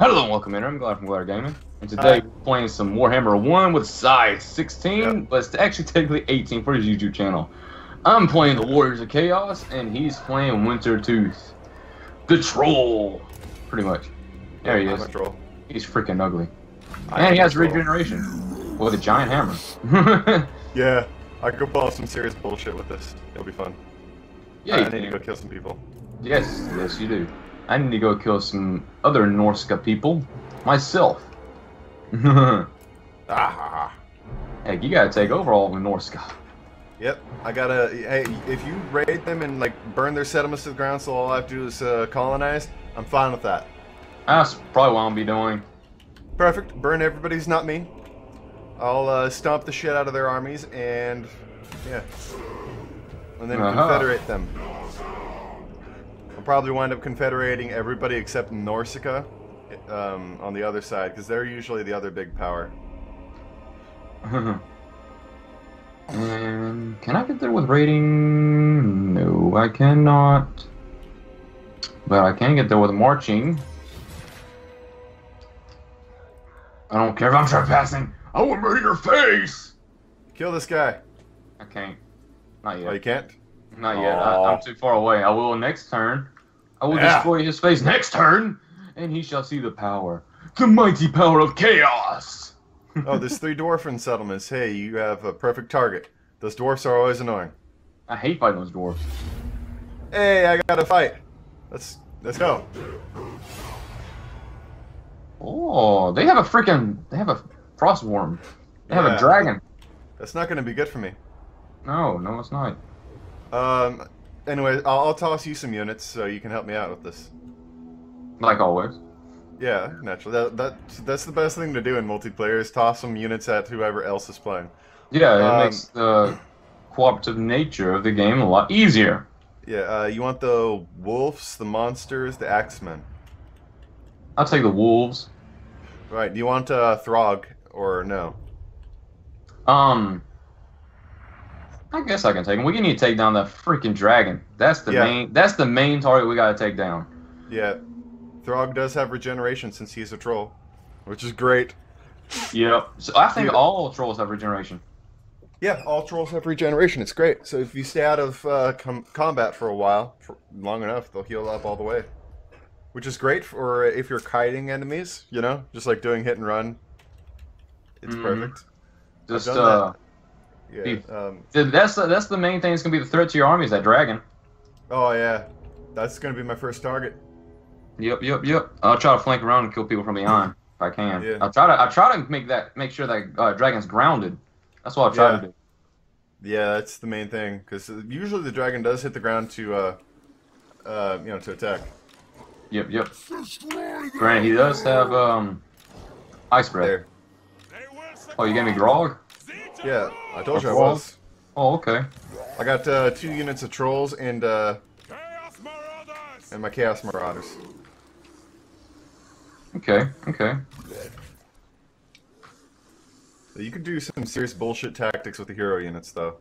Hello and welcome in. I'm Glad from Glad Gaming, and today we're playing some Warhammer 1 with size 16, but it's actually technically 18 for his YouTube channel. I'm playing the Warriors of Chaos, and he's playing Wintertooth, the troll, pretty much. There he is. I'm a troll. He's freaking ugly, and he has regeneration with a giant hammer. Yeah, I could pull some serious bullshit with this. It'll be fun. Yeah, I need to go kill some people. Yes, yes, you do. I need to go kill some other Norsca people myself. Hey, you gotta take over all the Norsca. Yep, I gotta. Hey, if you raid them and like burn their settlements to the ground, so all I have to do is colonize, I'm fine with that. That's probably what I'll be doing. Perfect. Burn everybody's, not me. I'll stomp the shit out of their armies and yeah, and then confederate them. Probably wind up confederating everybody except Norsca on the other side, because they're usually the other big power. And can I get there with raiding? No, I cannot. But I can get there with marching. I don't care if I'm trespassing. I will murder your face. Kill this guy. I can't. Not yet. Oh, you can't? Not yet. I'm too far away. I will next turn. I will destroy his face next turn, and he shall see the power, the mighty power of chaos. Oh, there's three dwarven settlements. Hey, you have a perfect target. Those dwarfs are always annoying. I hate fighting those dwarfs. Hey, I got to fight. Let's go. Oh, they have a freaking frostworm. They have a dragon. That's not going to be good for me. No, no, it's not. Anyway, I'll toss you some units so you can help me out with this. Like always. Yeah, naturally. That's the best thing to do in multiplayer is toss some units at whoever else is playing. Yeah, it makes the cooperative nature of the game a lot easier. Yeah, you want the wolves, the monsters, the axemen? I'll take the wolves. Right, do you want Throgg or no? I guess I can take him. We need to take down that freaking dragon. That's the main. That's the main target we gotta take down. Yeah, Throgg does have regeneration since he's a troll, which is great. Yeah. So I think all trolls have regeneration. Yeah, all trolls have regeneration. It's great. So if you stay out of combat for a while, for long enough, they'll heal up all the way, which is great for if you're kiting enemies. You know, just like doing hit and run. It's perfect. Just Yeah, that's the main thing that's going to be the threat to your army is that dragon. Oh, yeah. That's going to be my first target. Yep, yep, yep. I'll try to flank around and kill people from behind if I can. Yeah. I'll try to make sure that dragon's grounded. That's what I'll try to do. Yeah, that's the main thing, because usually the dragon does hit the ground to, you know, to attack. Yep, yep. Granted, he does have ice breath. There. Oh, you gave me grog? Yeah, I told you I was. Oh, okay. I got 2 units of trolls and my Chaos Marauders. Okay, okay. So you could do some serious bullshit tactics with the hero units, though.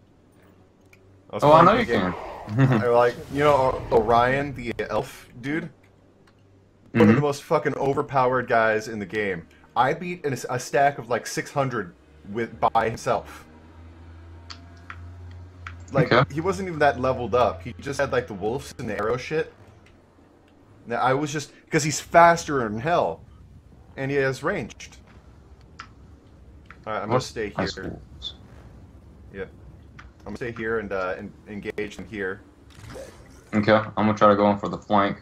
Oh, I know you can. Like, you know, Orion, the elf dude? One of the most fucking overpowered guys in the game. I beat a stack of like 600 by himself. Like, he wasn't even that leveled up. He just had like the wolves and the arrow shit. Now I was just because he's faster than hell, and he has ranged. All right, I'm gonna stay here. Yeah, I'm gonna stay here and engage in here. Okay, I'm gonna try to go in for the flank.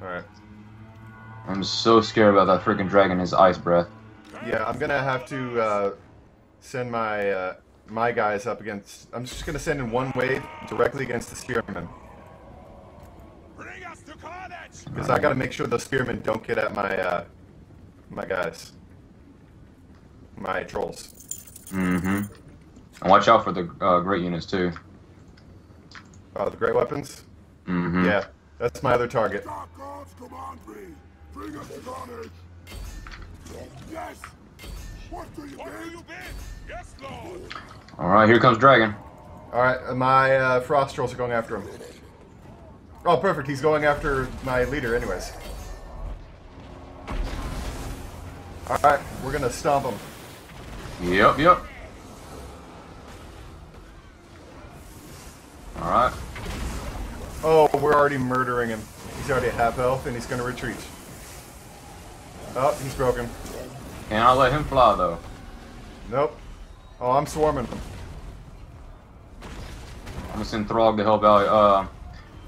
All right. I'm so scared about that freaking dragon. His ice breath. Yeah, I'm gonna have to. Send my my guys up against. I'm just gonna send in one wave directly against the spearmen. Because I gotta make sure the spearmen don't get at my my guys, my trolls. And watch out for the great units too. Oh, the great weapons. Yeah, that's my other target. Yes. Alright, here comes Dragon. Alright, my Frost Trolls are going after him. Oh, perfect. He's going after my leader anyways. Alright, we're gonna stomp him. Yep, yep. Alright. Oh, we're already murdering him. He's already at half health and he's gonna retreat. Oh, he's broken. Can I let him fly though? Nope. Oh, I'm swarming him. I'm gonna send Throgg to help out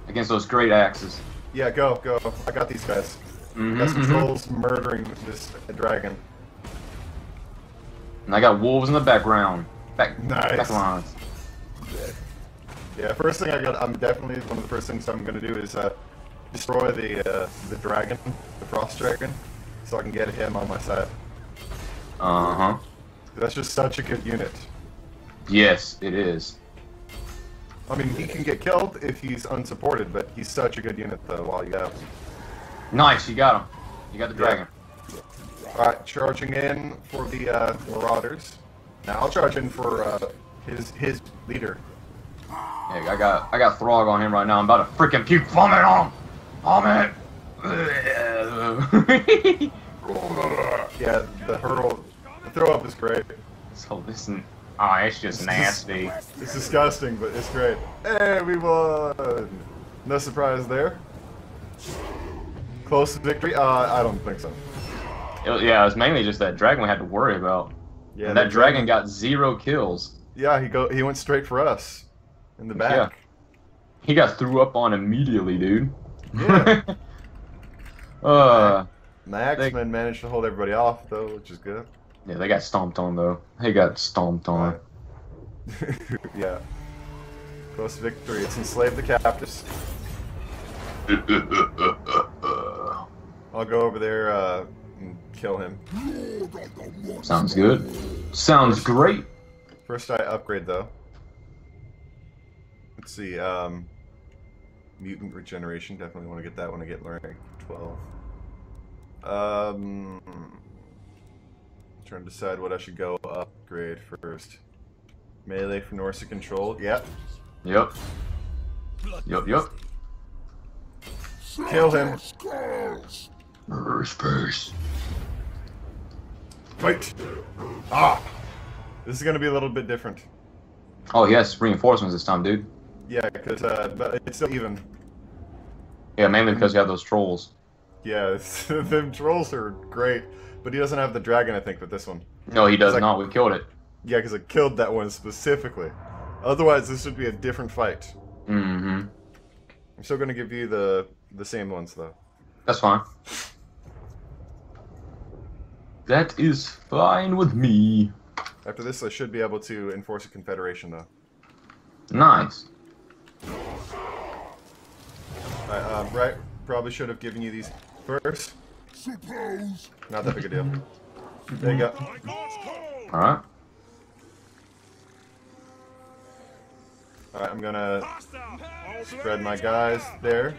against those great axes. Yeah, go, go. I got these guys. Mm-hmm, got some trolls murdering this dragon. And I got wolves in the background. Back lines. Yeah, first thing I'm definitely one of the first things I'm gonna do is destroy the dragon, the frost dragon, so I can get him on my side. Uh-huh. That's just such a good unit. Yes, it is. I mean, he can get killed if he's unsupported, but he's such a good unit though while you have him. Nice, you got him. You got the dragon. Yeah. Alright, charging in for the marauders. Now I'll charge in for his leader. Hey, I got Throgg on him right now. I'm about to freaking puke vomit on him. Vomit. Yeah, the throw up is great. So listen, oh, it's just nasty. It's disgusting, but it's great. Hey, we won. No surprise there. Close to victory? I don't think so. Yeah, it was mainly just that dragon we had to worry about. Yeah, and that dragon got 0 kills. Yeah, he went straight for us in the back. Yeah. He got threw up on immediately, dude. Yeah. My Axemen managed to hold everybody off though, which is good. Yeah, they got stomped on though. They got stomped on. Yeah. Close to victory. It's enslaved the captives. I'll go over there and kill him. Sounds good. Sounds great. First I upgrade though. Let's see, mutant regeneration, definitely want to get that when I get learning 12. Trying to decide what I should go upgrade first. Melee for Norsca control, yep. Yep. Yep, yep. Kill him. Reverse pace. Fight! Ah! This is gonna be a little bit different. Oh, he has reinforcements this time, dude. Yeah, because but it's still even. Yeah, mainly because you have those trolls. Yeah, them trolls are great. But he doesn't have the dragon, I think, with this one. No, he does not. We killed it. Yeah, because I killed that one specifically. Otherwise, this would be a different fight. Mm-hmm. I'm still going to give you the same ones, though. That's fine. That is fine with me. After this, I should be able to enforce a confederation, though. Nice. Right, probably should have given you these first. Not that big a deal. There you go. Alright. Alright, I'm gonna spread my guys there.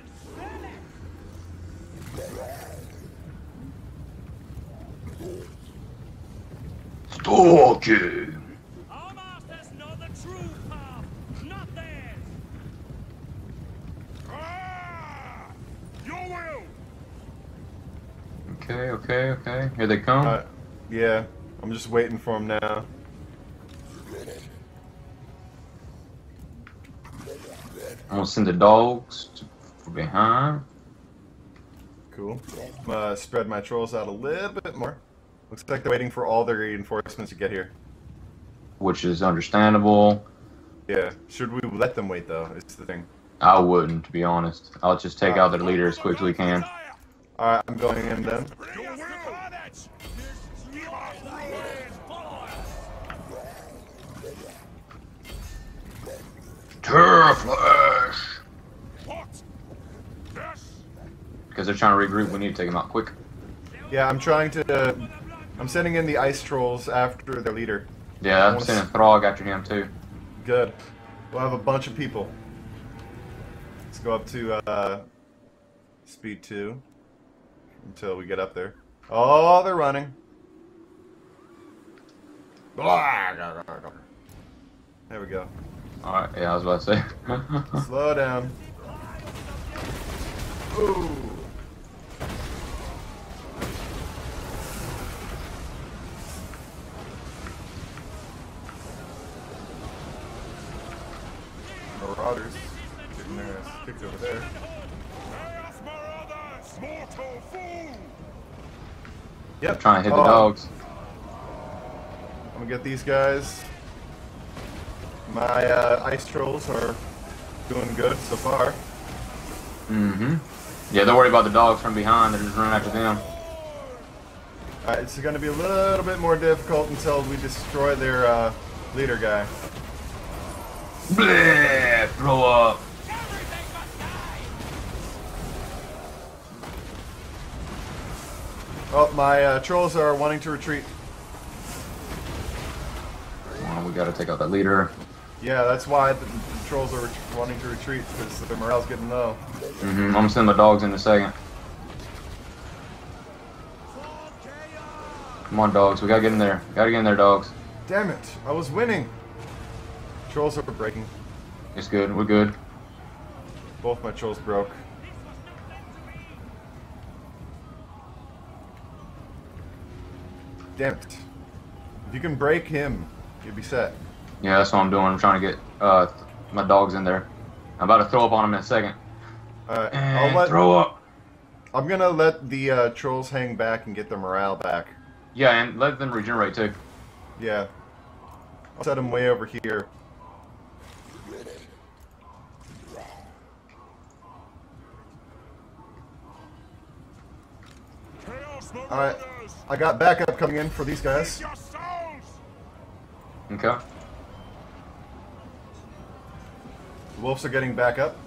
Stalking! Okay, okay, okay. Here they come. Yeah, I'm just waiting for them now. I'm gonna send the dogs from behind. Cool. Spread my trolls out a little bit more. Looks like they're waiting for all their reinforcements to get here. Which is understandable. Yeah. Should we let them wait though? It's the thing. I wouldn't, to be honest. I'll just take out their leader as quickly as we can. Alright, I'm going in then. Tear flash! Because they're trying to regroup, we need to take them out quick. Yeah, I'm trying to... I'm sending in the ice trolls after their leader. Yeah, I'm sending Throgg after him too. Good. We'll have a bunch of people. Let's go up to speed 2. Until we get up there. Oh, they're running. There we go. Alright, yeah, I was about to say. Slow down. Ooh. marauders. Getting their ass kicked over there. Yep. I'm trying to hit the dogs. I'm gonna get these guys. My ice trolls are doing good so far. Mm-hmm. Yeah, don't worry about the dogs from behind. They're just running after them. Alright, it's going to be a little bit more difficult until we destroy their leader guy. Bleh! Throw up! Everything must die. Oh, my trolls are wanting to retreat. Well, we got to take out that leader. Yeah, that's why the trolls are wanting to retreat, because their morale's getting low. Mm-hmm. I'm going to send the dogs in a second. Come on, dogs. We gotta get in there. Gotta get in there, dogs. Damn it! I was winning. Trolls are breaking. It's good. We're good. Both my trolls broke. Damn it! If you can break him, you'll be set. Yeah, that's what I'm doing. I'm trying to get my dogs in there. I'm about to throw up on him in a second. Alright. Throw up. I'm gonna let the trolls hang back and get their morale back. Yeah, and let them regenerate too. Yeah. I'll set them way over here. Alright, I got backup coming in for these guys. Okay. The wolves are getting backup.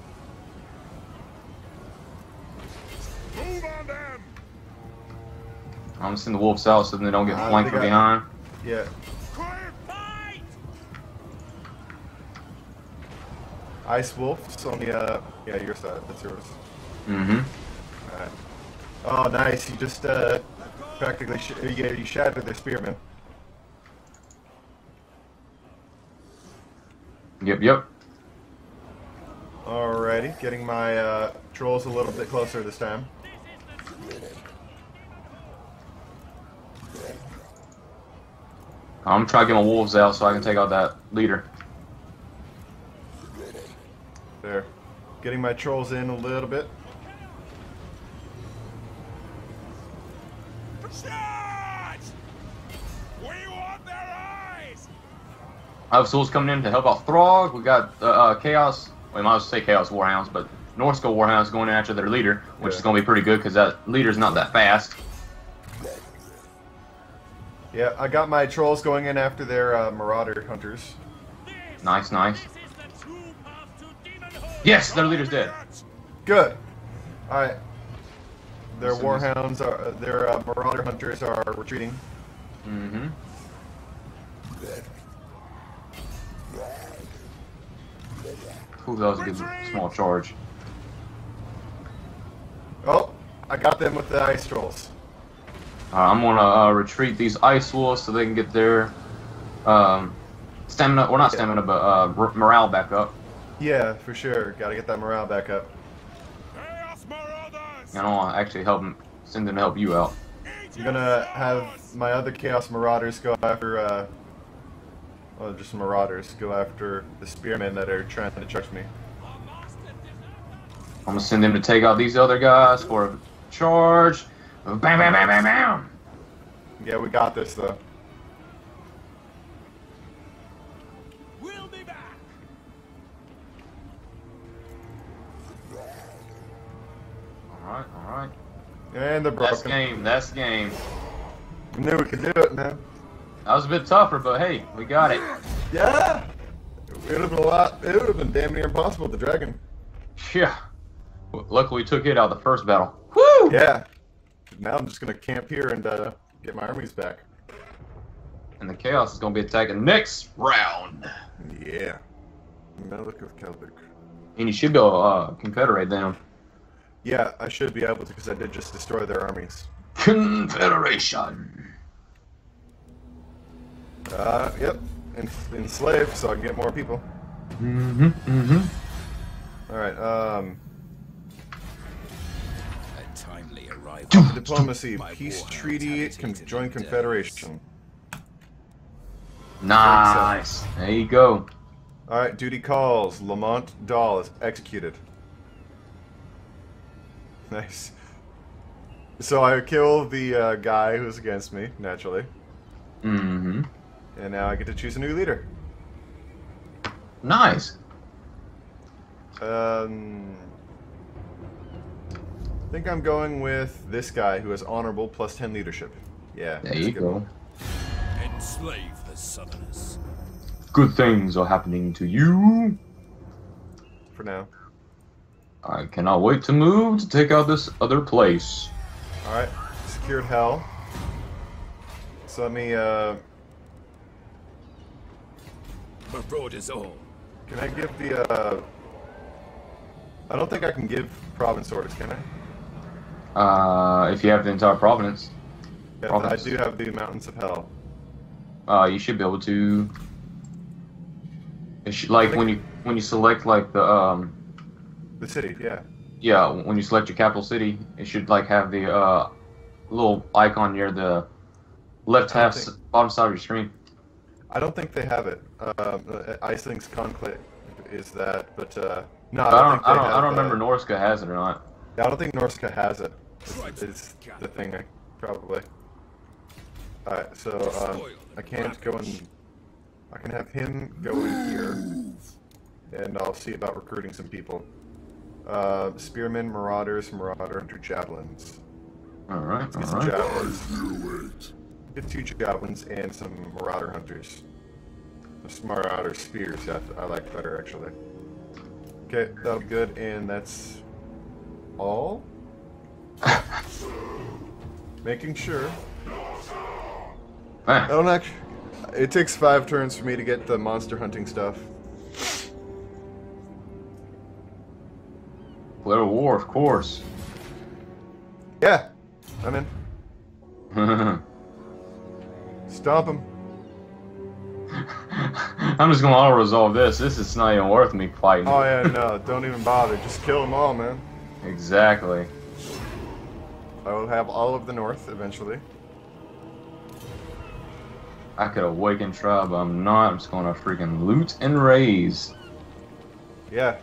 Move on down. I'm just sending the wolves out so they don't get flanked from behind. Yeah. Ice wolves on the yeah, your side. That's yours. Mm-hmm. All right. Oh, nice! You just practically you shattered their spearmen. Yep. Yep. Alrighty, getting my trolls a little bit closer this time. I'm trying to get my wolves out so I can take out that leader. There. Getting my trolls in a little bit. Charge! We want their eyes! I have souls coming in to help out Throgg. We got the Chaos. Well, I might as well say Chaos Warhounds, but Norsca Warhounds going after their leader, which is going to be pretty good because that leader's not that fast. Yeah, I got my trolls going in after their marauder hunters. Nice, nice. Yes, their leader's dead. Good. Alright. Their warhounds, their marauder hunters are retreating. Mm-hmm. Ooh, that was a good small charge. Oh, I got them with the ice trolls. I'm gonna retreat these ice wolves so they can get their stamina, well not stamina, but morale back up. Yeah, for sure. Gotta get that morale back up. I don't want to actually help them, send them to help you out. I'm gonna have my other Chaos Marauders go after, well, just Marauders, go after the Spearmen that are trying to charge me. I'm gonna send them to take out these other guys for a charge. Bam, bam, bam, bam, bam! Yeah, we got this, though. We'll be back! Alright, alright. And the broken. That's game, that's game. We knew we could do it, man. That was a bit tougher, but hey, we got it. Yeah! It would have been a lot, it would have been damn near impossible with the dragon. Yeah. Luckily we took it out of the first battle. Woo! Yeah. Now I'm just going to camp here and get my armies back. And the Chaos is going to be attacking next round. Yeah. Melik of Kelvik. And you should be able to confederate them. Yeah, I should be able to because I did just destroy their armies. Confederation. Yep. Enslave so I can get more people. Mm-hmm, mm-hmm. Alright, diplomacy, peace treaty, join confederation. Nice. There you go. Alright, duty calls. Lamont Dahl is executed. Nice. So I kill the guy who's against me, naturally. Mm-hmm. And now I get to choose a new leader. Nice. I think I'm going with this guy who has honorable plus 10 leadership. Yeah. There you go. Enslave the summoners. Good things are happening to you. For now. I cannot wait to move to take out this other place. Alright, secured hell. So let me, the road is all. Can I give the, I don't think I can give province orders, can I? If you have the entire province. Yeah, I do have the mountains of hell. You should be able to. It should, like when you select like the city, yeah. Yeah, when you select your capital city, it should like have the little icon near the left half bottom side of your screen. I don't think they have it. Isling's Conclave is that, but no, I don't remember Norsca has it or not. I don't think Norsca has it. It's the thing, probably. All right, so I can't go and I can have him go in here, and I'll see about recruiting some people. Spearmen, marauders, marauder, hunter, javelins. All right, let's get some javelins. Get 2 javelins and some marauder hunters. The marauder spears I like better actually. Okay, that'll be good, and that's all. Making sure. I don't actually. It takes 5 turns for me to get the monster hunting stuff. Declare war, of course. Yeah, I'm in. Stomp him. I'm just gonna auto resolve this. This is not even worth me fighting. Oh yeah, no, don't even bother. Just kill them all, man. Exactly. I will have all of the north eventually. I could awaken tribe, but I'm not. I'm just going to freaking loot and raise. Yeah.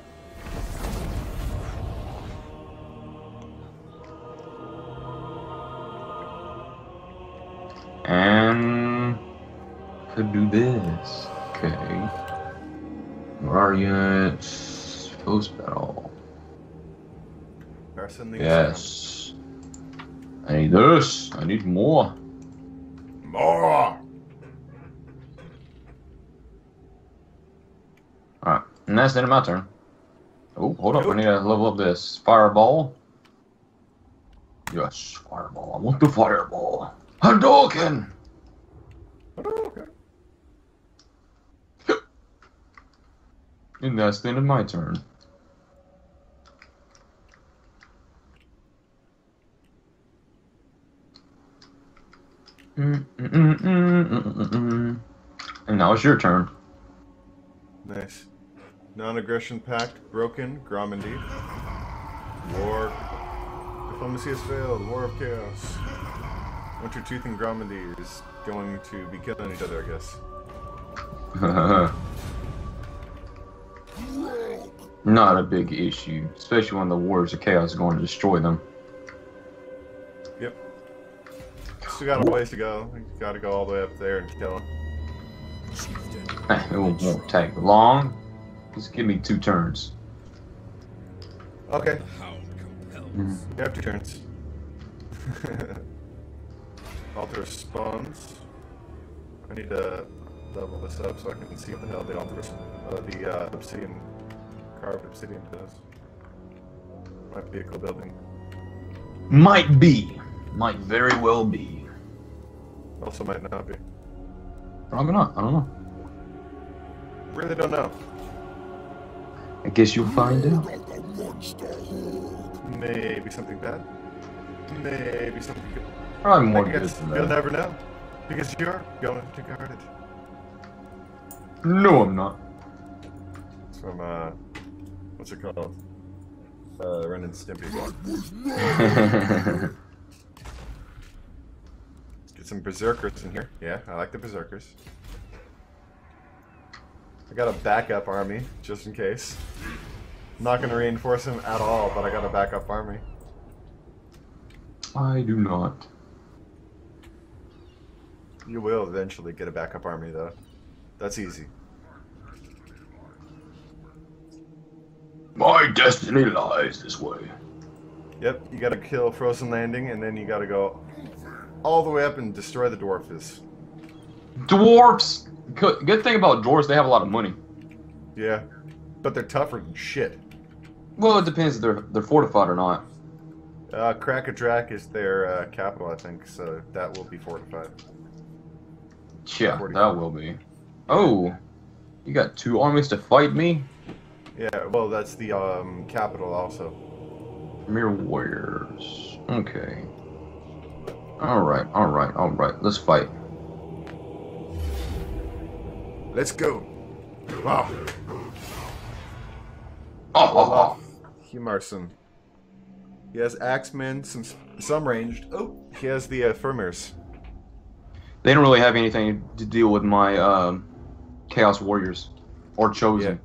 And could do this. Okay. Warriors, post battle. Yes. I need this. I need more. More. Alright, and that's the end of my turn. Oh, hold up, I need to level up this fireball. Yes, fireball. I want the fireball. Hadouken! Hadouken. And that's the end of my turn. And now it's your turn. Nice. Non-aggression pact broken. Gromandi. War. Diplomacy has failed. War of Chaos. Wintertooth and Gromandi is going to be killing each other, I guess. Not a big issue, especially when the Warriors of Chaos are going to destroy them. Yep. Still got a ways to go. You got to go all the way up there and kill them. It won't take long. Just give me 2 turns. Okay. You have 2 turns. Altar spawns. I need to level this up so I can see what the hell the altar, obsidian, carved obsidian does. Might be a cool building. Might be. Might very well be. Also might not be. Probably not. I don't know. Really don't know. I guess you'll find out. Maybe something bad. Maybe something good. Probably more good than that. You'll never know. Because you're going to guard it. No, I'm not. It's from, what's it called? Ren and Stimpy. Some berserkers in here. Yeah, I like the berserkers. I got a backup army, just in case. I'm not going to reinforce him at all, but I got a backup army. I do not. You will eventually get a backup army, though. That's easy. My destiny lies this way. Yep, you gotta kill Frozen Landing, and then you gotta go all the way up and destroy the Dwarfs. Dwarfs! Good thing about dwarves, they have a lot of money. Yeah, but they're tougher than shit. Well, it depends if they're fortified or not. Crackadrack is their capital, I think, so that will be fortified. Yeah, 45. That will be. Oh, you got two armies to fight me? Yeah, well, that's the capital also. Mere warriors. Okay. All right. Let's fight. Let's go. Wow. Oh. Humarson. He has axemen, some ranged. Oh, he has the Firmirs. They don't really have anything to deal with my Chaos Warriors or Chosen.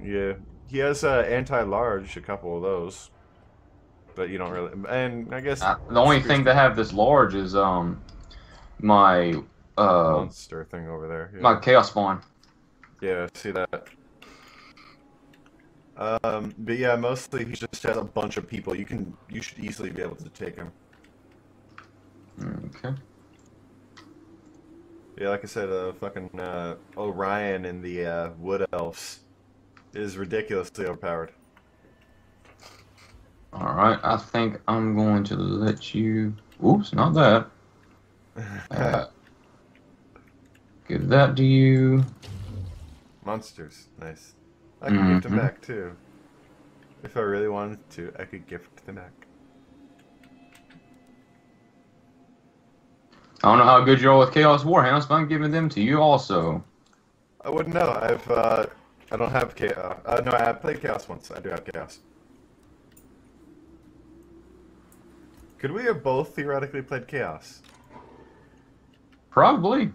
Yeah. He has anti-large, a couple of those. But you don't really, and I guess the only thing that have this large is my monster thing over there. Yeah. My chaos spawn. Yeah, I see that. But yeah, mostly he just has a bunch of people. You should easily be able to take him. Okay. Yeah, like I said, fucking Orion and the Wood Elves is ridiculously overpowered. Alright, I think I'm going to let you... Oops, not that. Give that to you. Monsters, nice. I can gift them back too. If I really wanted to, I could gift them back. I don't know how good you are with Chaos Warhounds, but I'm giving them to you also. I wouldn't know. I don't have Chaos. No, I played Chaos once. I do have Chaos. Could we have both theoretically played Chaos? Probably.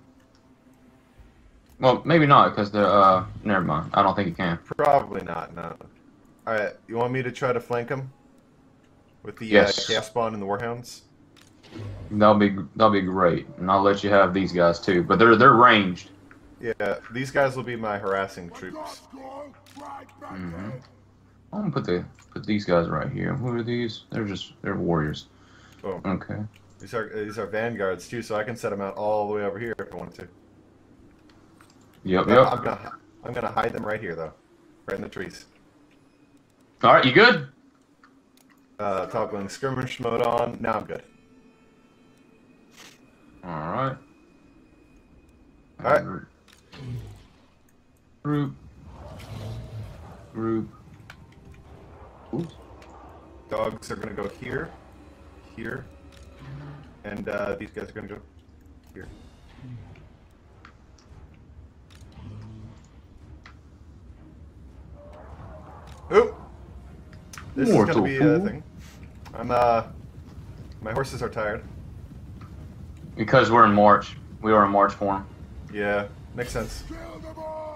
Well, maybe not, because the, never mind. I don't think you can. Probably not, no. Alright, you want me to try to flank him? With the yes. Chaos Spawn and the Warhounds? That'll be great. And I'll let you have these guys, too. But they're ranged. Yeah, these guys will be my harassing troops. I'm gonna put these guys right here. Who are these? They're warriors. Oh. Okay. These are vanguards too, so I can set them out all the way over here if I want to. Yep. I'm gonna hide them right here though, right in the trees. All right, you good? Toggling skirmish mode on. Now I'm good. All right. All right. Group. Dogs are going to go here, and these guys are going to go here. Oop! This Mortal is going to be a thing. My horses are tired. Because we're in March. We are in March form. Yeah, makes sense.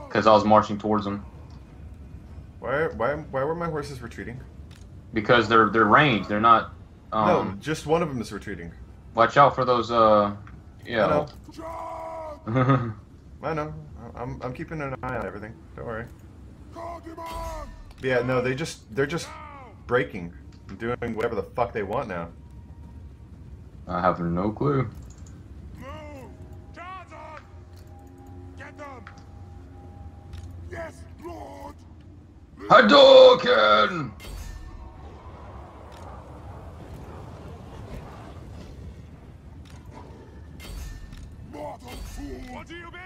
Because I was marching towards them. Why were my horses retreating? Because they're ranged. They're not. No, just one of them is retreating. Watch out for those. Yeah. I know. I know. I'm keeping an eye on everything. Don't worry. Yeah. No, they're just breaking, and doing whatever the fuck they want now. I have no clue. Move, Johnson! Get them! Yes, Lord. Hadouken! What do you mean?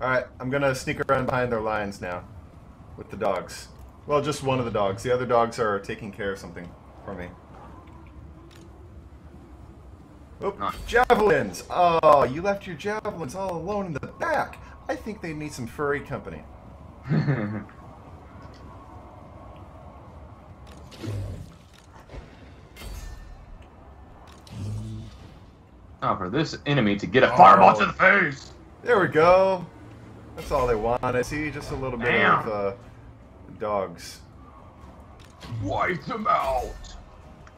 Alright, I'm gonna sneak around behind their lines now. With the dogs. Well, just one of the dogs. The other dogs are taking care of something for me. Oop, javelins! Oh, you left your javelins all alone in the back. I think they need some furry company. For this enemy to get a fireball to the face. There we go. That's all they want. I see just a little bit of dogs. Wipe them out!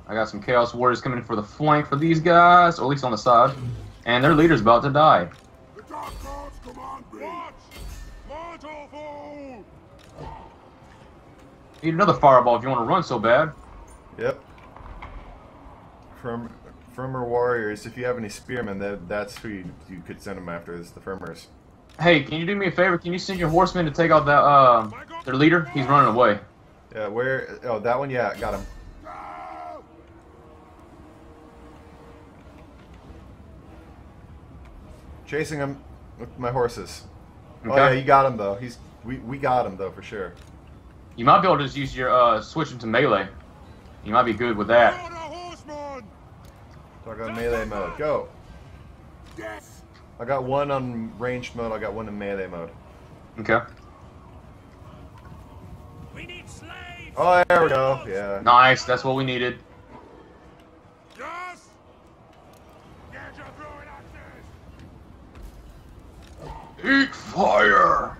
I got some Chaos Warriors coming in for the flank for these guys, or at least on the side. And their leader's about to die. The Dark Gods command me. Watch! Mortal foe! Need another fireball if you want to run so bad. Yep. Firmer Warriors, if you have any Spearmen, that's who you could send them after, is the Firmers. Hey, can you do me a favor? Can you send your horsemen to take out that, their leader? He's running away. Yeah, where? Oh, that one? Yeah, got him. Chasing him with my horses. Okay. Oh yeah, you got him though. He's we got him though for sure. You might be able to just use your switch him to melee. You might be good with that. So I got melee mode. Go. Yes. I got one on ranged mode. I got one in melee mode. Okay. We need slaves. Oh, there we go. Yeah. Nice. That's what we needed. Yes. Get your throwing axes. Eat fire!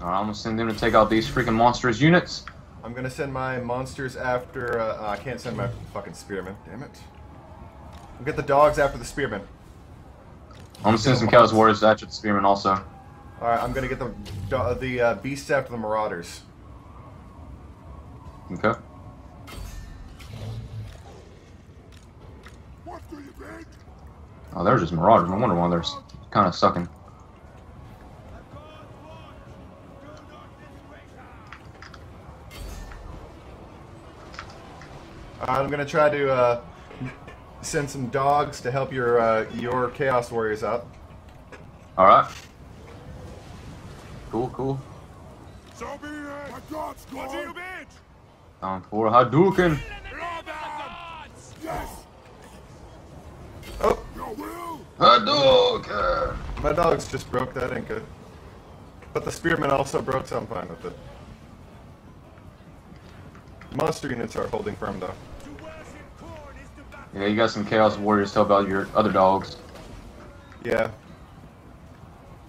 Alright, I'm gonna send them to take out these freaking monstrous units. I'm gonna send my monsters after. I can't send my fucking spearmen. Damn it! We'll get the dogs after the spearmen. I'm gonna send some Chaos Warriors after the spearmen also. Alright, I'm gonna get the beasts after the marauders. Okay. Oh, they're just marauders. No wonder why they're kind of sucking. I'm gonna try to send some dogs to help your Chaos Warriors out. All right. Cool, cool. So be it. My God's gone. What do you mean? Time for Hadouken. Yes. Oh. Hadouken! My dogs just broke that, ain't good. But the spearmen also broke, so I'm fine with it. Monster units are holding firm, though. Yeah, you got some Chaos Warriors to help out your other dogs. Yeah.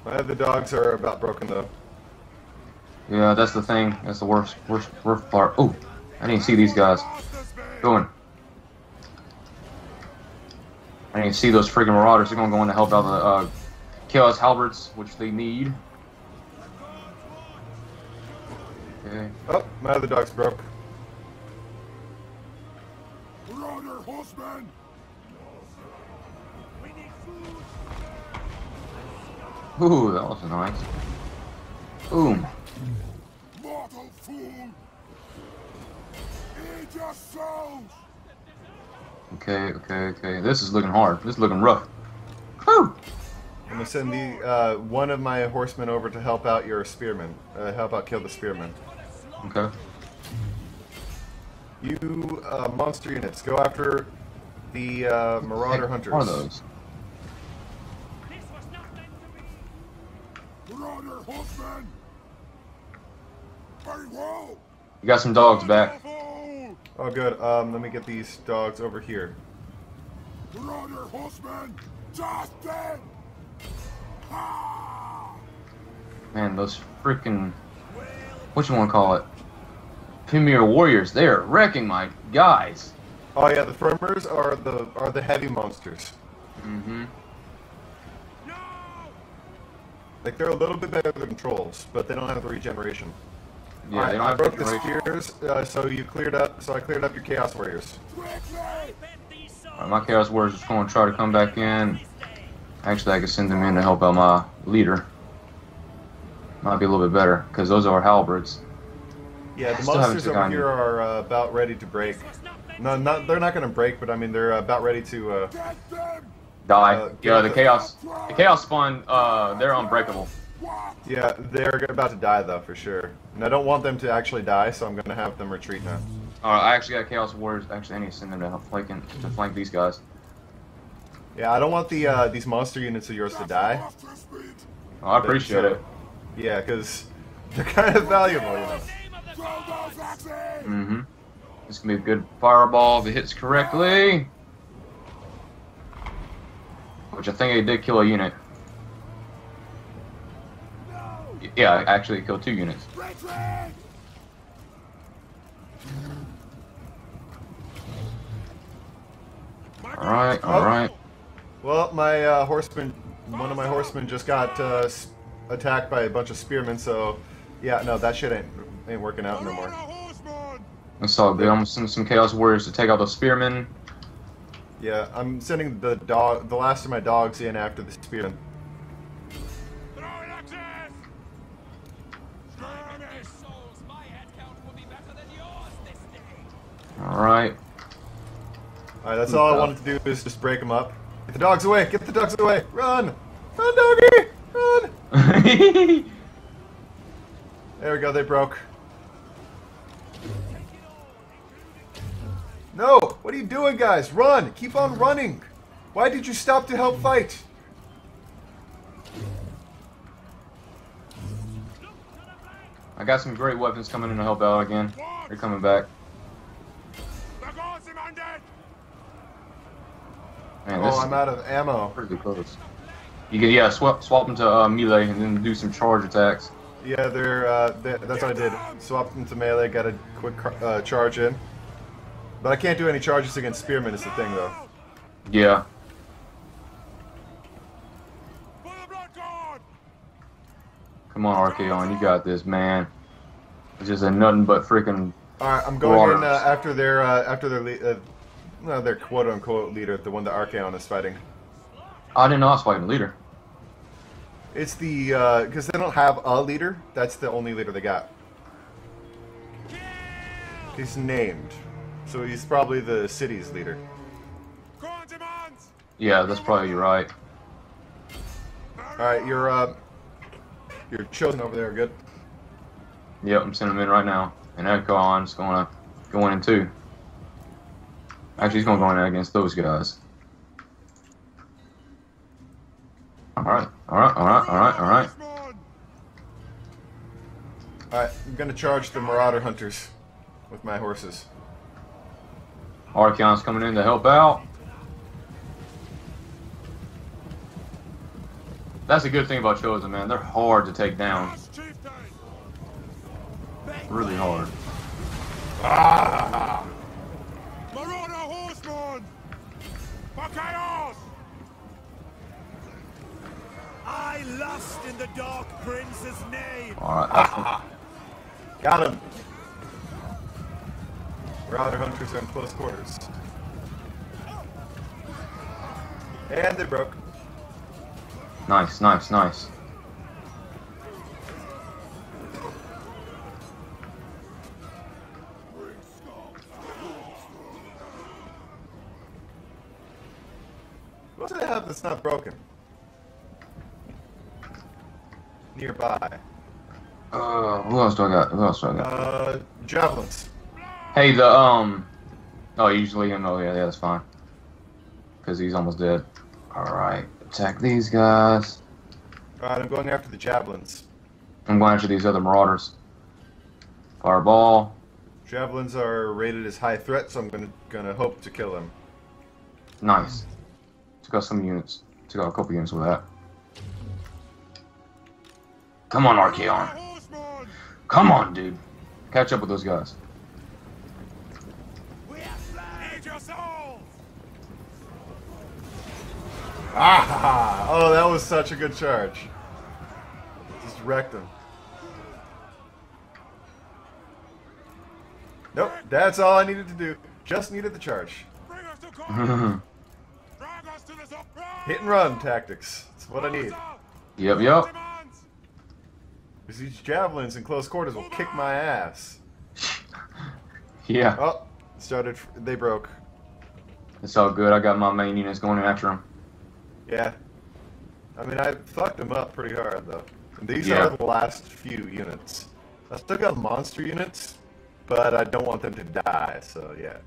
My other dogs are about broken, though. Yeah, that's the thing. That's the worst part. Oh, I didn't see these guys. Going. I didn't see those freaking marauders. They're going to go in to help out the Chaos Halberds, which they need. Okay. Oh, my other dog's broke. Marauder horsemen! Ooh, that was nice. Boom. Mortal fool! Eat your souls! Okay, okay, okay. This is looking hard. This is looking rough. Whew. I'm gonna send the one of my horsemen over to help out your spearmen. Help out kill the spearmen. Okay. You monster units, go after the marauder hunters. What are those? Marauder horsemen. Very well. You got some dogs back. Oh good, let me get these dogs over here. Marauder horsemen, Justin! Ah! Man, those freaking... What you want to call it? Premier Warriors, they're wrecking my guys. Oh yeah, the Firmers are the heavy monsters. Mm-hmm. No! Like, they're a little bit better than Trolls, but they don't have the regeneration. Yeah, right, I broke the spears, so you cleared up. So I cleared up your Chaos Warriors. Right, my Chaos Warriors is going to try to come back in. Actually, I could send them in to help out my leader. Might be a little bit better because those are halberds. Yeah, the monsters over here are about ready to break. No, they're not going to break, but I mean they're about ready to die. Yeah, the chaos spawn. They're unbreakable. Yeah, they're about to die though, for sure. And I don't want them to actually die, so I'm gonna have them retreat now. Alright, I actually got Chaos Warriors. Actually, I need to send them to help flank these guys. Yeah, I don't want the these monster units of yours to die. Oh, I appreciate it. Yeah, because they're kind of valuable, you know. Mm-hmm. This can be a good fireball if it hits correctly. which I think it did kill a unit. Yeah, actually it killed two units. Alright, alright. Well, my horseman, one of my horsemen just got attacked by a bunch of spearmen, so yeah, no, that shit ain't working out no more. That's all good. I'm gonna send some Chaos Warriors to take out the spearmen. Yeah, I'm sending the dog, the last of my dogs in after the spearmen. Alright. Alright, that's all I wanted to do is just break them up. Get the dogs away! Get the dogs away! Run! Run, doggy! Run! There we go, they broke. No! What are you doing, guys? Run! Keep on running! Why did you stop to help fight? I got some great weapons coming in to help out again. They're coming back. Man, oh, I'm out of ammo. Pretty close. You can, yeah, swap them to melee and then do some charge attacks. Yeah, they're that's what I did. Swap them to melee, got a quick charge in. But I can't do any charges against spearmen, is the thing, though. Yeah. Come on, Archaon, you got this, man. This is a nothing but freaking. All right, I'm going in after their quote-unquote leader, the one that Archaon is fighting. I didn't know I was fighting the leader. It's the, because they don't have a leader. That's the only leader they got. He's named. So he's probably the city's leader. Yeah, that's probably right. Alright, you're chosen over there, good? Yep, I'm sending him in right now. And Archaon's going to go in too. Actually, he's going to go in against those guys. Alright, alright, alright, alright, alright. Alright, I'm going to charge the Marauder Hunters with my horses. Archaon's coming in to help out. That's a good thing about Chosen, man. They're hard to take down. Really hard. Ah! Marauder horsemen! For chaos! I lust in the dark prince's name. Alright, got him. Marauder hunters are in close quarters. And they broke. Nice, nice, nice. What do they have that's not broken? Nearby. Who else do I got? Who else do I got? Javelins. Hey, the, oh, usually him, oh, yeah, that's fine. Because he's almost dead. Alright, attack these guys. Alright, I'm going after the javelins. I'm going after these other marauders. Fireball. Javelins are rated as high threat, so I'm gonna hope to kill them. Nice. Took out some units. Took out a couple units with that. Come on, Archaon. Come on, dude. Catch up with those guys. Ah! Oh, that was such a good charge. Just wrecked him. Nope, that's all I needed to do. Just needed the charge. Hit and run tactics. That's what I need. Yep, yep. Because these javelins in close quarters will kick my ass. Yeah. Oh, they broke. It's all good. I got my main units going in after them. Yeah, I mean, I fucked them up pretty hard, though. And these are the last few units. I still got monster units, but I don't want them to die, so yeah.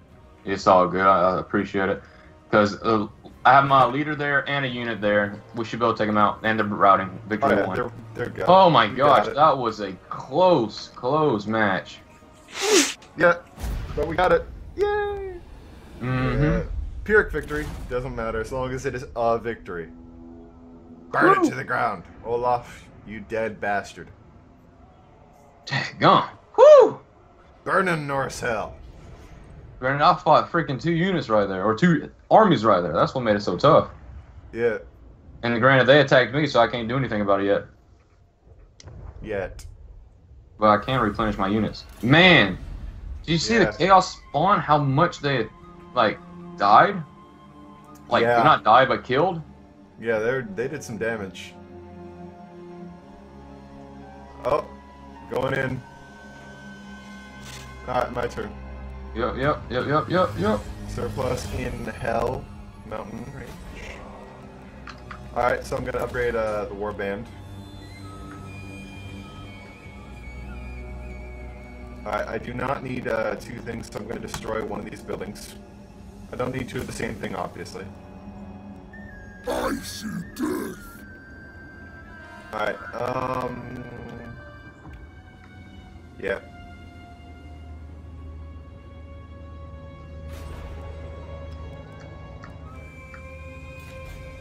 It's all good, I appreciate it. Because I have my leader there and a unit there. We should be able to take them out, and they're routing. Victory one. They're oh my gosh, that was a close, close match. Yeah, but we got it. Yay! Mm-hmm. Pyrrhic victory doesn't matter as long as it is a victory. Burn it to the ground. Olaf, you dead bastard. Daggone. Woo! Burnin' Norse hell. Granted, I fought freaking two units right there, or two armies right there. That's what made it so tough. Yeah. And granted, they attacked me, so I can't do anything about it yet. Yet. But I can replenish my units. Man, did you see the Chaos Spawn? How much they, like, died? Like, yeah. Not died, but killed? Yeah, they did some damage. Oh, going in. Alright, my turn. Yep. Surplus in hell mountain range. Alright, so I'm gonna upgrade the warband. Alright, I do not need two things, so I'm gonna destroy one of these buildings. I don't need two of the same thing, obviously. I see death. Alright, yeah.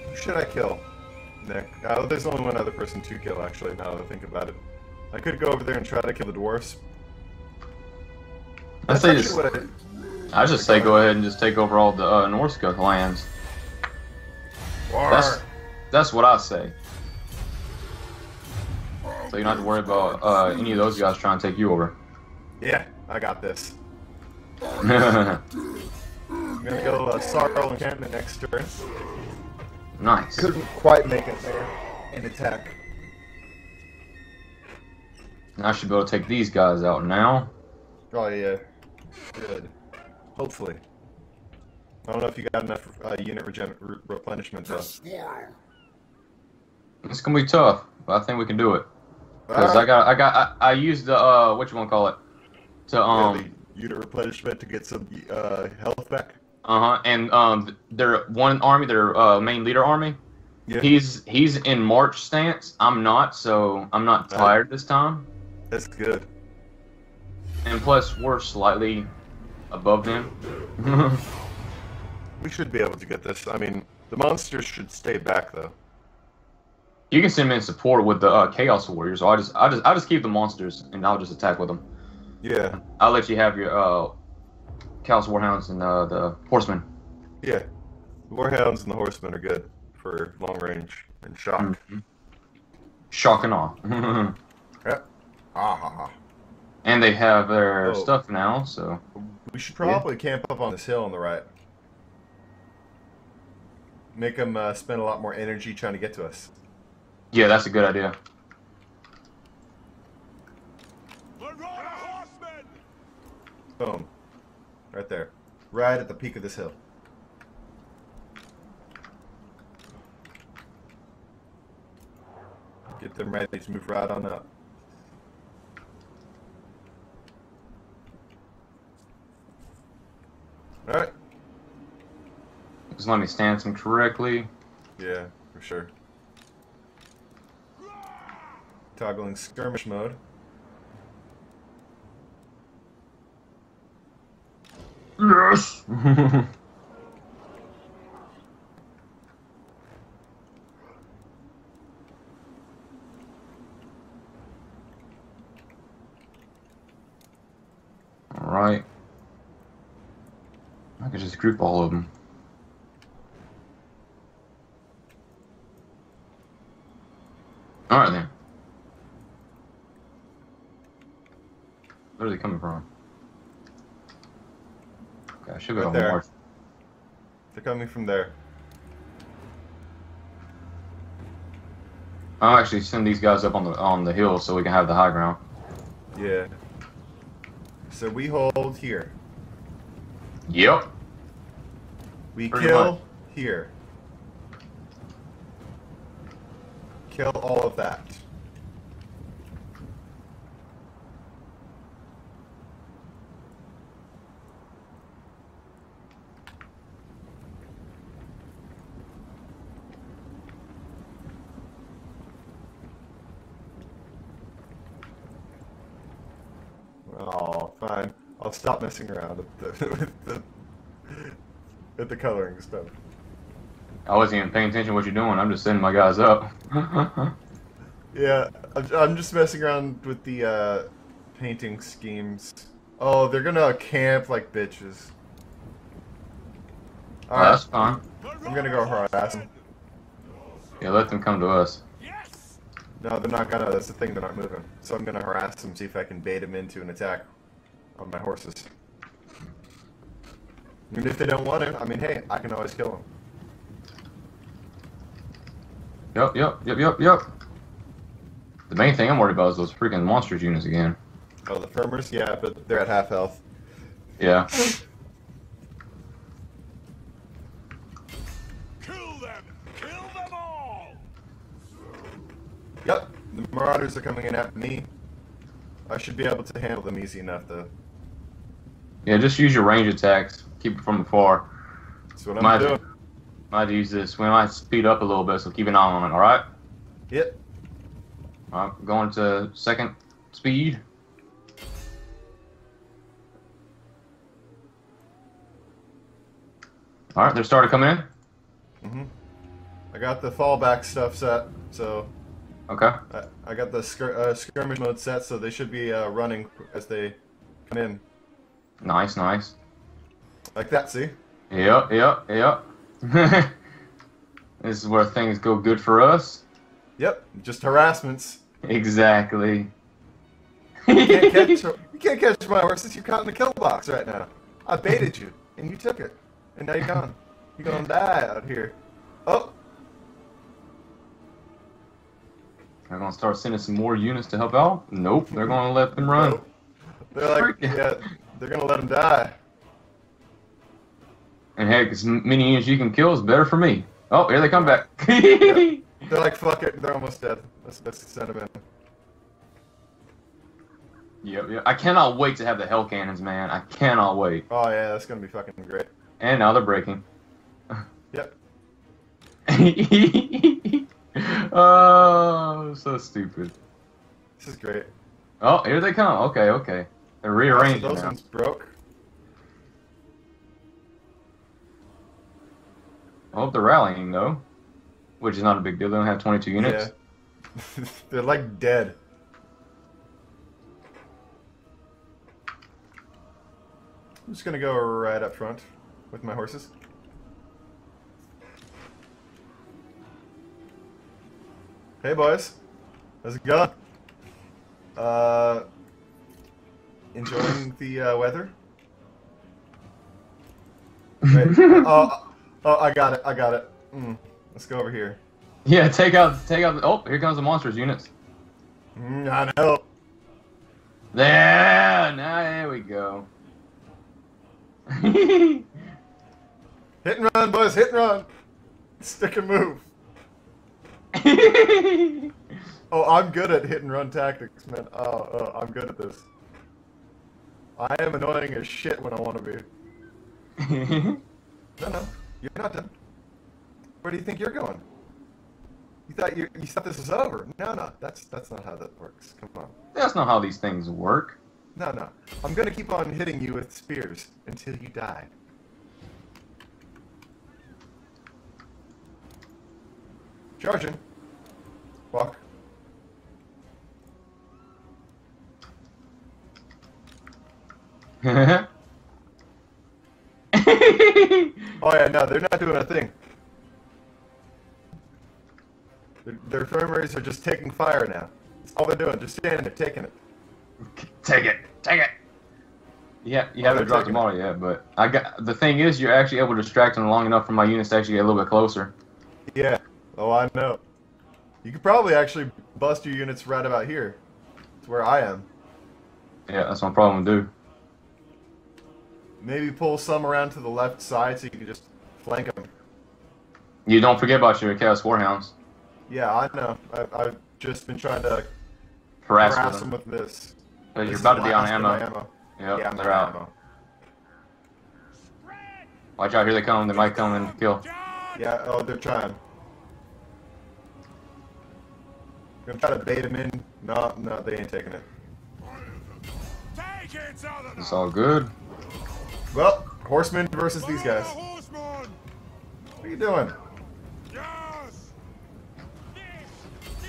Who should I kill, Nick? Oh, there's only one other person to kill, actually, now that I think about it. I could go over there and try to kill the dwarfs. I just say go ahead and just take over all the Norsca lands. That's what I say. So you don't have to worry about any of those guys trying to take you over. Yeah, I got this. I'm gonna go Sorrow encampment next turn. Nice. Couldn't quite make it there. An attack. I should be able to take these guys out now. Oh yeah. Good. Hopefully. I don't know if you got enough unit replenishment though. It's gonna be tough, but I think we can do it. Because I used the what you wanna call it to the unit replenishment to get some health back. And their one army, their main leader army. Yeah. He's in march stance. I'm not, so I'm not tired this time. That's good. And plus, we're slightly above them. We should be able to get this. I mean, the monsters should stay back, though. You can send me in support with the Chaos Warriors. Or I just keep the monsters, and I'll just attack with them. Yeah. I'll let you have your Chaos Warhounds and the Horsemen. Yeah, the Warhounds and the Horsemen are good for long range and shock. Mm-hmm. Shock and awe. Yeah. And they have their stuff now, so... We should probably camp up on this hill on the right. Make them spend a lot more energy trying to get to us. Yeah, that's a good idea. Boom. Right there. Right at the peak of this hill. Get them ready to move right on up. Alright. Just let me stance him correctly. Yeah, for sure. Toggling skirmish mode. Yes! Alright. I could just group all of them. All right then. Where are they coming from? Okay, I should go there. They're coming from there. I'll actually send these guys up on the hill so we can have the high ground. Yeah. So we hold here. Yep. We kill here. Kill all of that. Oh, fine. I'll stop messing around with the coloring stuff. I wasn't even paying attention to what you're doing. I'm just sending my guys up. Yeah, I'm just messing around with the painting schemes. Oh, they're gonna camp like bitches. Alright, that's fine. I'm gonna go harass them. Yeah, let them come to us. No, they're not gonna. That's the thing, they're not moving. So I'm gonna harass them, see if I can bait them into an attack on my horses. Even if they don't want to, I mean, hey, I can always kill them. Yep. The main thing I'm worried about is those freaking monsters units again. Oh, the firmers? Yeah, but they're at half health. Yeah. Kill them! Kill them all! Yep, the marauders are coming in at me. I should be able to handle them easy enough, though. Yeah, just use your range attacks. Keep it from afar. That's what I'm doing. Might use this. We might speed up a little bit, so keep an eye on it, alright? Yep. Alright, going to second speed. Alright, they're starting to come in. Mm-hmm. I got the fallback stuff set, so... Okay. I got the skirmish mode set, so they should be running as they come in. Nice, nice. Like that, see? Yep. This is where things go good for us. Yep, just harassments. Exactly. You can't catch my horses. You're caught in the kill box right now. I baited you, and you took it, and now you're gone. You're gonna die out here. Oh. They're gonna start sending some more units to help out. Nope, they're gonna let them run. Nope. They're like, yeah, they're gonna let them die. And heck, as many units you can kill is better for me. Oh, here they come back. Yeah. They're like, fuck it, they're almost dead. That's the sentiment. Yep. I cannot wait to have the hell cannons, man. I cannot wait. Oh, yeah, that's gonna be fucking great. And now they're breaking. Yep. Oh, so stupid. This is great. Oh, here they come. Okay. They're rearranging. Those ones broke. I hope they're rallying, though. Which is not a big deal. They don't have 22 units. Yeah. They're like dead. I'm just going to go right up front with my horses. Hey, boys. How's it going? Enjoying the weather? Wait. Oh, I got it. Let's go over here. Yeah, take out. Oh, here comes the monsters units. I know. There we go. Hit and run, boys. Hit and run. Stick and move. Oh, I'm good at hit and run tactics, man. Oh, I'm good at this. I am annoying as shit when I want to be. No. You're not done. Where do you think you're going? You thought this was over? No, that's not how that works. Come on. That's not how these things work. No. I'm gonna keep on hitting you with spears until you die. Charging. Walk. Oh yeah, no, they're not doing a thing. Their firmaries are just taking fire now. That's all they're doing, just standing there, taking it. Take it. Yeah, you haven't dropped them all yet, but I got the thing is, you're actually able to distract them long enough for my units to actually get a little bit closer. Yeah. Oh, I know. You could probably actually bust your units right about here. It's where I am. Yeah, that's what I'm probably gonna do. Maybe pull some around to the left side so you can just flank them. You don't forget about your Chaos Warhounds. Yeah, I know. I've just been trying to harass them with this. Because you're about to be on ammo. Yep, they're out. Watch out, here they come. They might come and kill. Yeah, oh, they're trying. I'm gonna try to bait them in. No, they ain't taking it. It's all good. Well, horsemen versus these guys. What are you doing?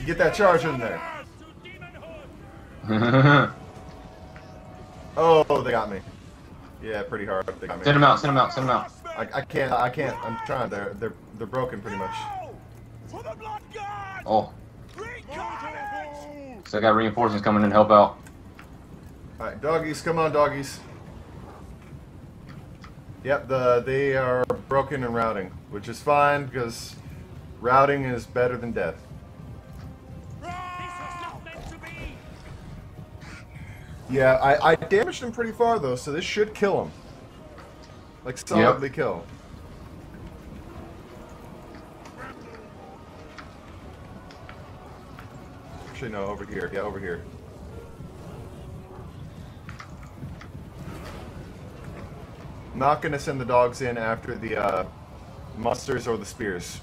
You get that charge in there. Oh, they got me. Yeah, pretty hard. They got me. Send them out. Send them out. Send them out. I can't. I'm trying. They're broken pretty much. Oh. So I got reinforcements coming in to help out. All right, doggies, come on, doggies. Yep, they are broken in routing, which is fine because routing is better than death. Yeah, I damaged him pretty far though, so this should kill him. Like solidly kill. Actually, no, over here. Yeah, over here. I'm not gonna send the dogs in after the musters or the spears.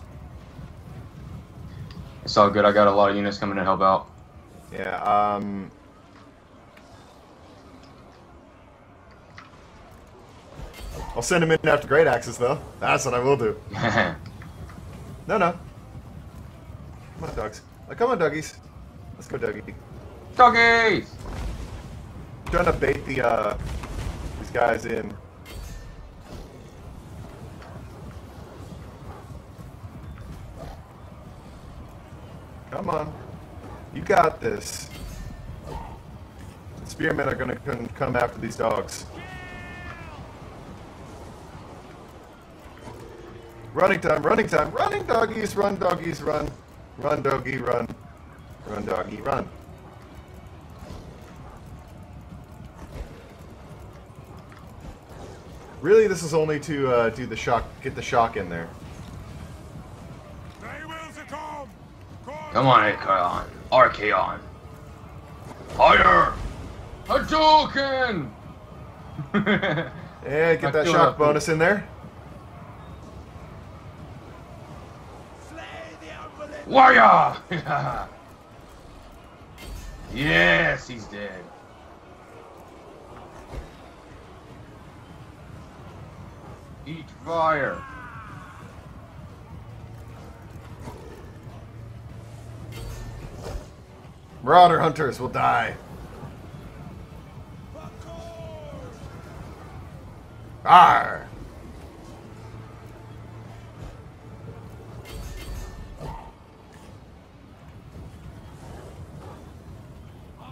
It's all good. I got a lot of units coming to help out. Yeah. I'll send him in after great axes, though. That's what I will do. No. Come on, dogs. Come on, doggies. Let's go, doggy. Doggies! I'm trying to bait the these guys in. Come on, you got this. The spearmen are gonna come after these dogs. Running time, running doggies, run. Run, doggy, run. Run, doggy, run. Really, this is only to do the shock, get the shock in there. Come on, Archaon. Archaon. Higher! A token! Yeah, get that shock bonus in there. Warrior! Yes, he's dead. Eat fire. Marauder hunters will die. Arr!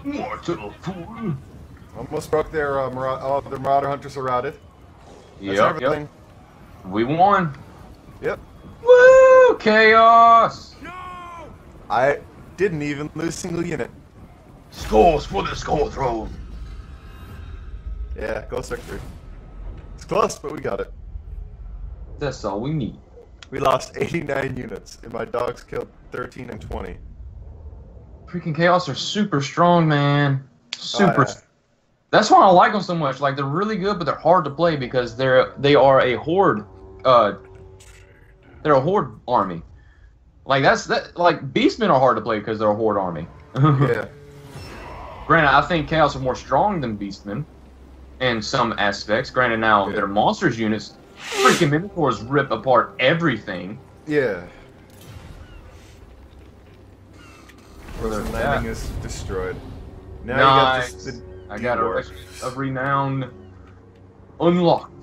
Mortal fool! Almost broke their the marauder hunters are routed. Yep. We won. Yep. Woo! Chaos! No! I didn't even lose a single unit. Scores for the score throne. Yeah, close victory. It's close, but we got it. That's all we need. We lost 89 units, and my dogs killed 13 and 20. Freaking Chaos are super strong, man. Super. Oh, yeah. That's why I like them so much. Like, they're really good, but they're hard to play because they are a horde. They're a horde army. Like like beastmen are hard to play because they're a horde army. Yeah. Granted, I think Chaos are more strong than beastmen in some aspects. Granted, now their monsters units, freaking minotaurs rip apart everything. Yeah. Where the landing is destroyed. Now nice. You got this, I got a renowned unlocked.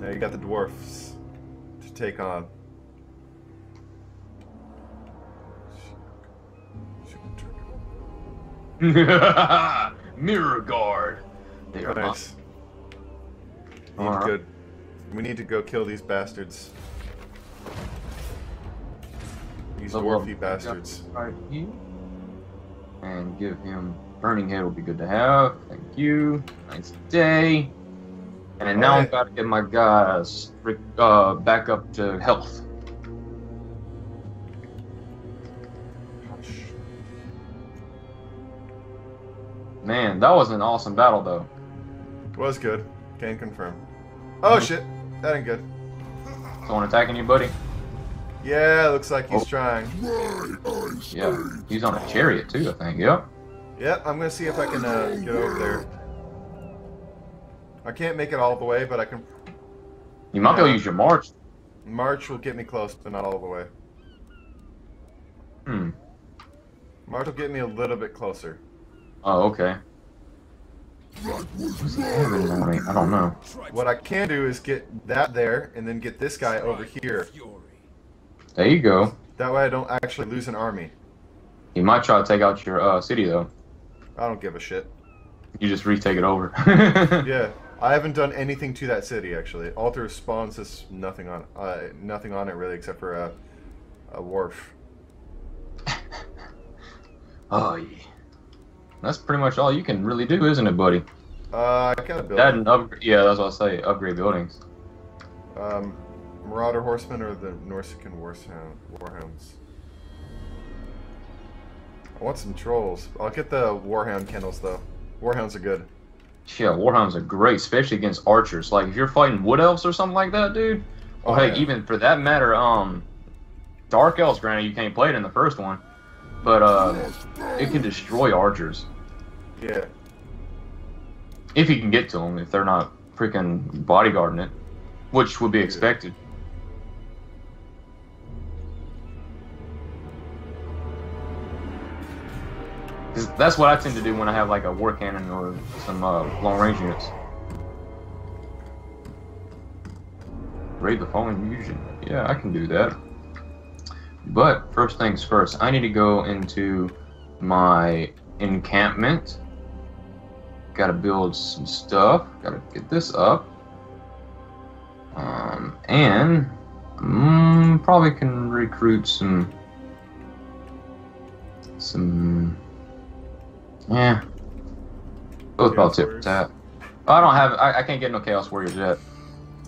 Now you got the dwarfs to take on. Mirror guard. They are nice. Good. We need to go kill these bastards. These dwarfy bastards. Right here. And give him burning head will be good to have. Thank you. Nice day. And now I've got to get my guys back up to health. Gosh. Man, that was an awesome battle though. It was good. Can confirm. Oh shit, that ain't good. Someone attacking you, buddy? Yeah, looks like he's trying. Yeah, he's on a chariot too, I think. Yep. Yep, I'm gonna see if I can get over there. I can't make it all the way, but I can. You might be able to use your march. March will get me close, but not all the way. Hmm. Mart'll get me a little bit closer. Oh, okay. I don't know. What I can do is get that there, and then get this guy over here. There you go. That way I don't actually lose an army. He might try to take out your city, though. I don't give a shit. You just retake it over. Yeah, I haven't done anything to that city, actually. Altar spawns is nothing on nothing on it, really, except for a wharf. Oh, yeah. That's pretty much all you can really do, isn't it, buddy? I gotta build. That and upgrade, yeah, that's what I'll say. Upgrade buildings. Marauder horsemen or the Norsecan warhounds. I want some trolls. I'll get the warhound kennels though. Warhounds are good. Yeah, warhounds are great, especially against archers. Like if you're fighting wood elves or something like that, dude. Oh, hey, yeah. Even for that matter, dark elves. Granted, you can't play it in the first one. But, it can destroy archers. Yeah. If you can get to them, if they're not freaking bodyguarding it. Which would be expected. Because that's what I tend to do when I have, like, a war cannon or some, long-range units. Raid the fallen fusion. Yeah, I can do that. But first things first, I need to go into my encampment. Gotta build some stuff. Gotta get this up. And probably can recruit some. Yeah. Both about tip tap. I don't have. I can't get no Chaos Warriors yet.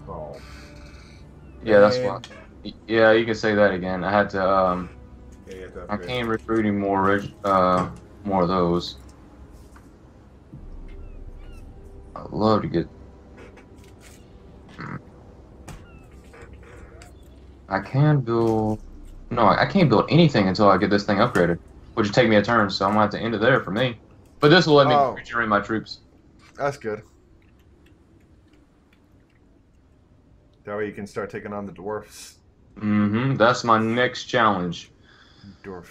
Oh. Yeah, that's fine. Yeah, you can say that again. I had to. Yeah, I can't recruit any more of those. I'd love to get. I can build. No, I can't build anything until I get this thing upgraded, which would take me a turn. So I'm gonna have to end it there for me. But this will let me regenerate my troops. That's good. That way you can start taking on the dwarfs. Mm-hmm. That's my next challenge. Dwarf.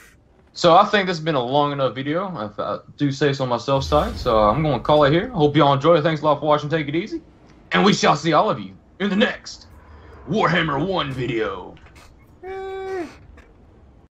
So I think this has been a long enough video. If I do say so myself, side. So I'm going to call it here. Hope y'all enjoyed it. Thanks a lot for watching. Take it easy. And we shall see all of you in the next Warhammer 1 video.